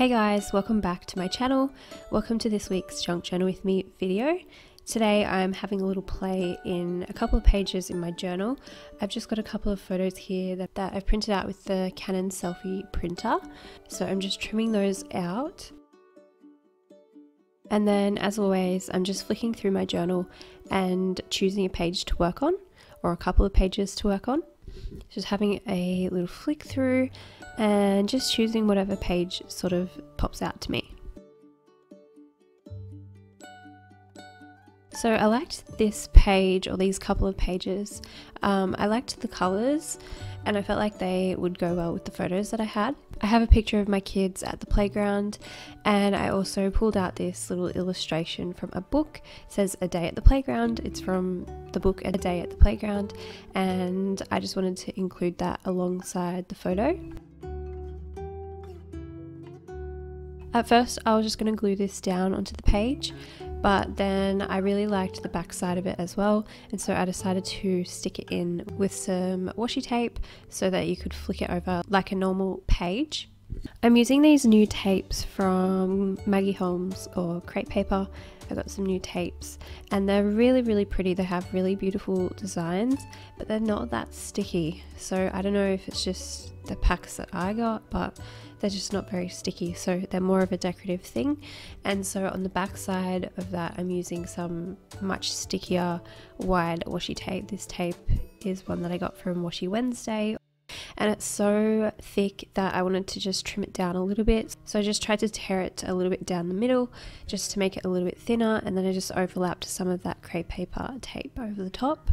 Hey guys, welcome back to my channel. Welcome to this week's Junk Journal With Me video. Today I'm having a little play in a couple of pages in my journal. I've just got a couple of photos here that I've printed out with the Canon Selfie printer. So I'm just trimming those out. And then as always, I'm just flicking through my journal and choosing a page to work on, or a couple of pages to work on. Just having a little flick through and just choosing whatever page sort of pops out to me. So I liked this page, or these couple of pages. I liked the colours and I felt like they would go well with the photos that I had. I have a picture of my kids at the playground, and I also pulled out this little illustration from a book. It says A Day at the Playground. It's from the book A Day at the Playground, and I just wanted to include that alongside the photo. At first I was just going to glue this down onto the page, but then I really liked the back side of it as well, and so I decided to stick it in with some washi tape so that you could flick it over like a normal page. I'm using these new tapes from Maggie Holmes or Crate Paper. I got some new tapes and they're really pretty. They have really beautiful designs, but they're not that sticky, so I don't know if it's just the packs that I got, but they're just not very sticky, so they're more of a decorative thing. And so on the back side of that I'm using some much stickier wide washi tape. This tape is one that I got from Washi Wednesday, and it's so thick that I wanted to just trim it down a little bit, so I just tried to tear it a little bit down the middle just to make it a little bit thinner, and then I just overlapped some of that Crate Paper tape over the top.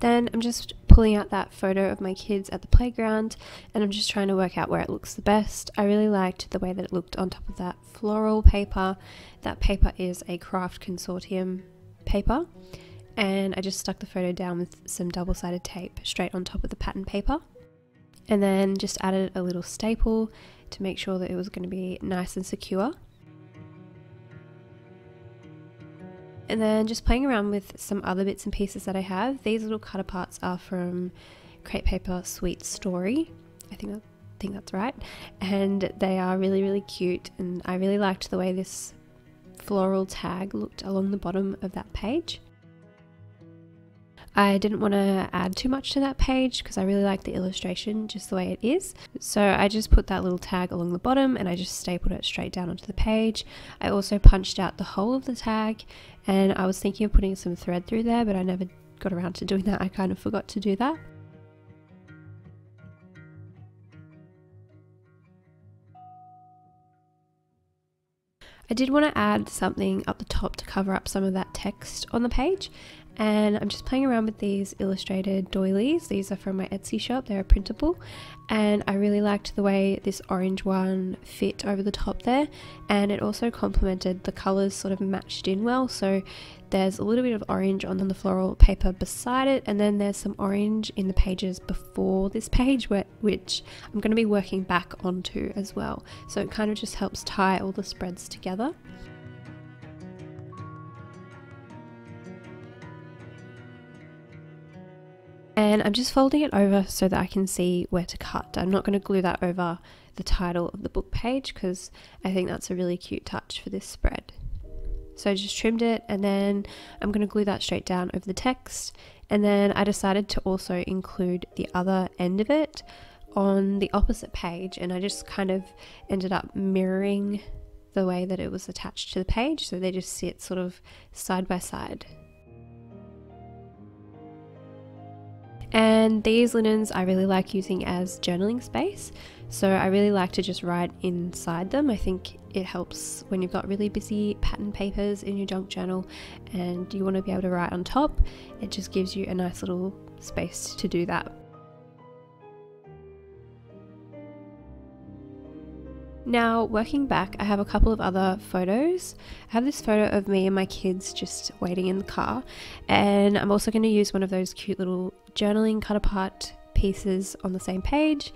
Then I'm just pulling out that photo of my kids at the playground, and I'm just trying to work out where it looks the best. I really liked the way that it looked on top of that floral paper. That paper is a Craft Consortium paper, and I just stuck the photo down with some double-sided tape straight on top of the pattern paper, and then just added a little staple to make sure that it was going to be nice and secure. And then just playing around with some other bits and pieces that I have. These little cut aparts are from Crate Paper Sweet Story. I think that's right. And they are really cute, and I really liked the way this floral tag looked along the bottom of that page. I didn't want to add too much to that page because I really like the illustration just the way it is. So I just put that little tag along the bottom and I just stapled it straight down onto the page. I also punched out the whole of the tag, and I was thinking of putting some thread through there, but I never got around to doing that. I kind of forgot to do that. I did want to add something up the top to cover up some of that text on the page, and I'm just playing around with these illustrated doilies. These are from my Etsy shop. They're printable, and I really liked the way this orange one fit over the top there, and it also complemented the colours, sort of matched in well. So there's a little bit of orange on the floral paper beside it, and then there's some orange in the pages before this page, which I'm going to be working back onto as well, so it kind of just helps tie all the spreads together. And I'm just folding it over so that I can see where to cut. I'm not going to glue that over the title of the book page because I think that's a really cute touch for this spread. So I just trimmed it, and then I'm going to glue that straight down over the text, and then I decided to also include the other end of it on the opposite page, and I just kind of ended up mirroring the way that it was attached to the page, so they just sit sort of side by side. And these linens I really like using as journaling space, so I really like to just write inside them. I think it helps when you've got really busy pattern papers in your junk journal and you want to be able to write on top. It just gives you a nice little space to do that. Now, working back, I have a couple of other photos. I have this photo of me and my kids just waiting in the car, and I'm also going to use one of those cute little journaling cut apart pieces on the same page.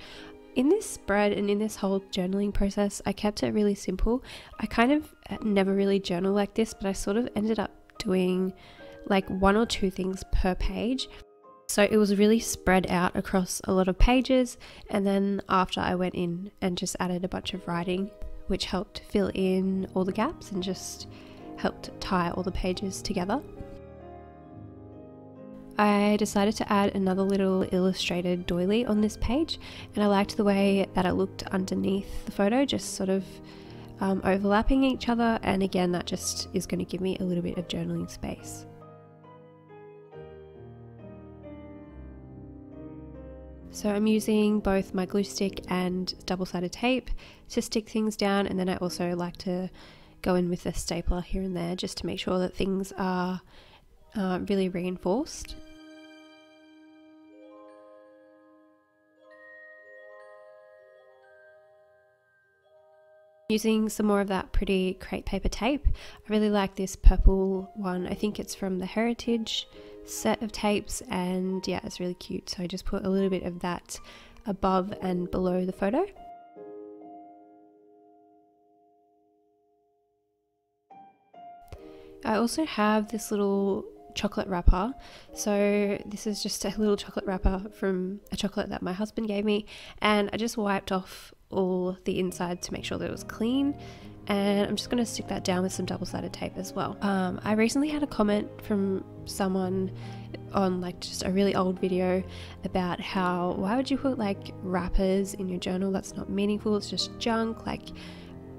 In this spread and in this whole journaling process, I kept it really simple. I kind of never really journal like this, but I sort of ended up doing like one or two things per page. So it was really spread out across a lot of pages. And then after, I went in and just added a bunch of writing, which helped fill in all the gaps and just helped tie all the pages together. I decided to add another little illustrated doily on this page, and I liked the way that it looked underneath the photo, just sort of overlapping each other, and again that just is going to give me a little bit of journaling space. So I'm using both my glue stick and double-sided tape to stick things down, and then I also like to go in with a stapler here and there just to make sure that things are really reinforced. Using some more of that pretty crepe paper tape. I really like this purple one. I think it's from the Heritage set of tapes, and yeah, it's really cute. So I just put a little bit of that above and below the photo. I also have this little chocolate wrapper. So this is just a little chocolate wrapper from a chocolate that my husband gave me, and I just wiped off all the inside to make sure that it was clean, and I'm just going to stick that down with some double-sided tape as well. I recently had a comment from someone on like just a really old video about how, why would you put like wrappers in your journal? That's not meaningful, it's just junk. Like,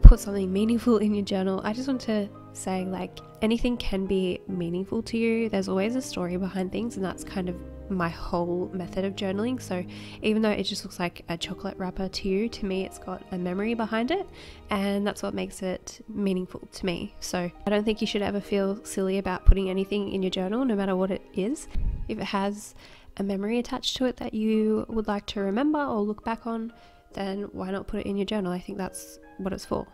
put something meaningful in your journal. I just want to say, like, anything can be meaningful to you. There's always a story behind things, and that's kind of my whole method of journaling. So even though it just looks like a chocolate wrapper to you, to me it's got a memory behind it, and that's what makes it meaningful to me. So I don't think you should ever feel silly about putting anything in your journal, no matter what it is. If it has a memory attached to it that you would like to remember or look back on, then why not put it in your journal? I think that's what it's for.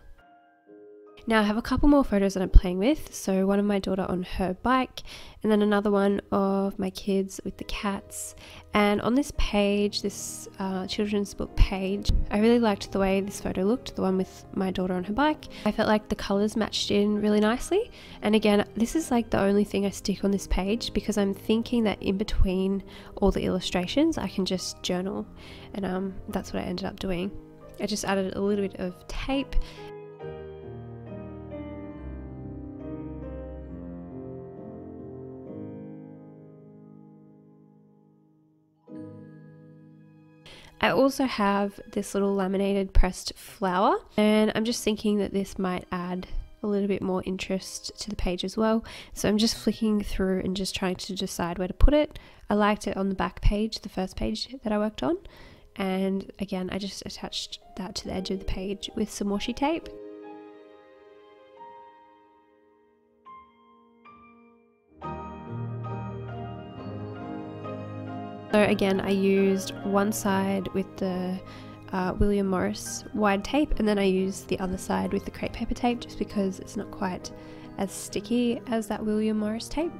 Now I have a couple more photos that I'm playing with. So one of my daughter on her bike, and then another one of my kids with the cats. And on this page, this children's book page, I really liked the way this photo looked, the one with my daughter on her bike. I felt like the colours matched in really nicely. And again, this is like the only thing I stick on this page, because I'm thinking that in between all the illustrations, I can just journal. And that's what I ended up doing. I just added a little bit of tape. I also have this little laminated pressed flower, and I'm just thinking that this might add a little bit more interest to the page as well. So I'm just flicking through and just trying to decide where to put it. I liked it on the back page, the first page that I worked on. And again, I just attached that to the edge of the page with some washi tape. So again, I used one side with the William Morris wide tape, and then I used the other side with the crepe paper tape, just because it's not quite as sticky as that William Morris tape.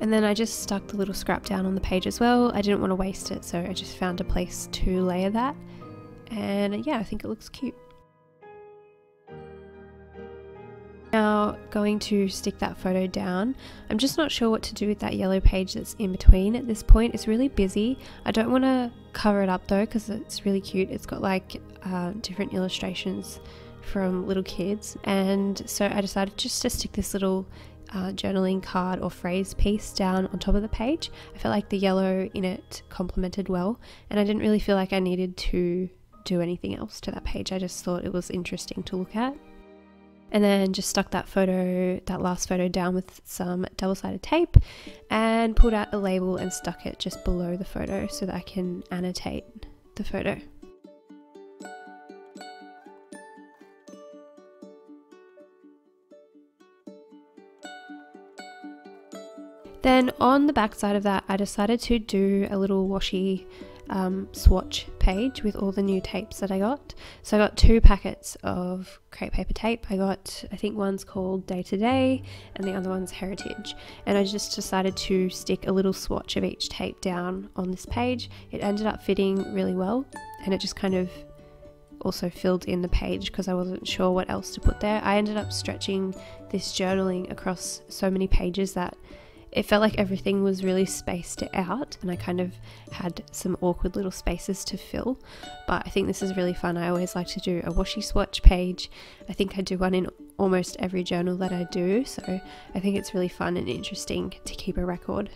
And then I just stuck the little scrap down on the page as well. I didn't want to waste it, so I just found a place to layer that. And yeah, I think it looks cute. Now going to stick that photo down. I'm just not sure what to do with that yellow page that's in between at this point. It's really busy. I don't want to cover it up though, because it's really cute. It's got like different illustrations from little kids, and so I decided just to stick this little journaling card or phrase piece down on top of the page. I felt like the yellow in it complemented well, and I didn't really feel like I needed to do anything else to that page. I just thought it was interesting to look at. And then just stuck that photo, that last photo, down with some double-sided tape, and pulled out the label and stuck it just below the photo so that I can annotate the photo. Then on the back side of that, I decided to do a little washi swatch page with all the new tapes that I got. So I got 2 packets of crepe paper tape. I got, I think one's called Day to Day and the other one's Heritage, and I just decided to stick a little swatch of each tape down on this page. It ended up fitting really well, and it just kind of also filled in the page because I wasn't sure what else to put there. I ended up stretching this journaling across so many pages that it felt like everything was really spaced out, and I kind of had some awkward little spaces to fill, but I think this is really fun. I always like to do a washi swatch page. I think I do one in almost every journal that I do, so I think it's really fun and interesting to keep a record.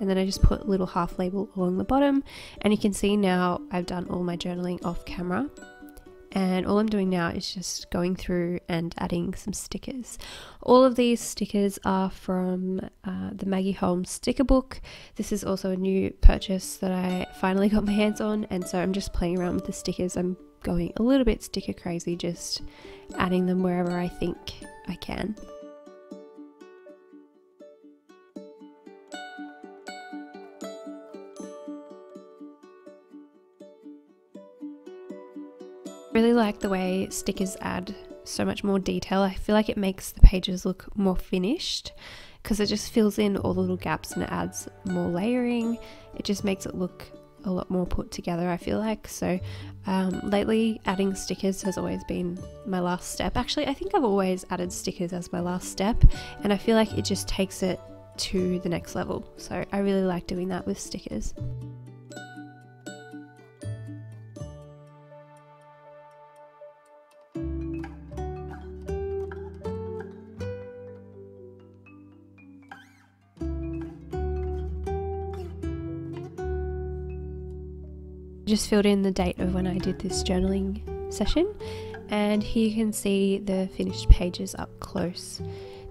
And then I just put a little half label along the bottom, and you can see now I've done all my journaling off camera, and all I'm doing now is just going through and adding some stickers. All of these stickers are from the Maggie Holmes sticker book. This is also a new purchase that I finally got my hands on, and so I'm just playing around with the stickers. I'm going a little bit sticker crazy, just adding them wherever I think I can. I really like the way stickers add so much more detail. I feel like it makes the pages look more finished because it just fills in all the little gaps and it adds more layering. It just makes it look a lot more put together, I feel like. So lately adding stickers has always been my last step. Actually, I think I've always added stickers as my last step, and I feel like it just takes it to the next level. So I really like doing that with stickers. Just filled in the date of when I did this journaling session, and here you can see the finished pages up close.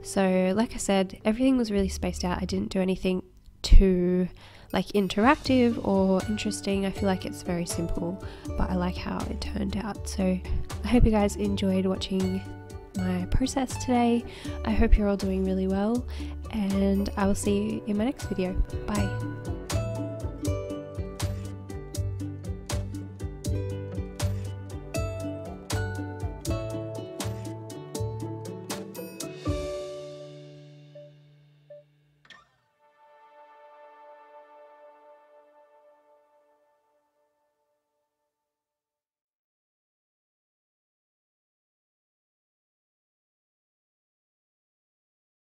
So like I said, everything was really spaced out. I didn't do anything too like interactive or interesting. I feel like it's very simple, but I like how it turned out. So I hope you guys enjoyed watching my process today. I hope you're all doing really well, and I will see you in my next video. Bye.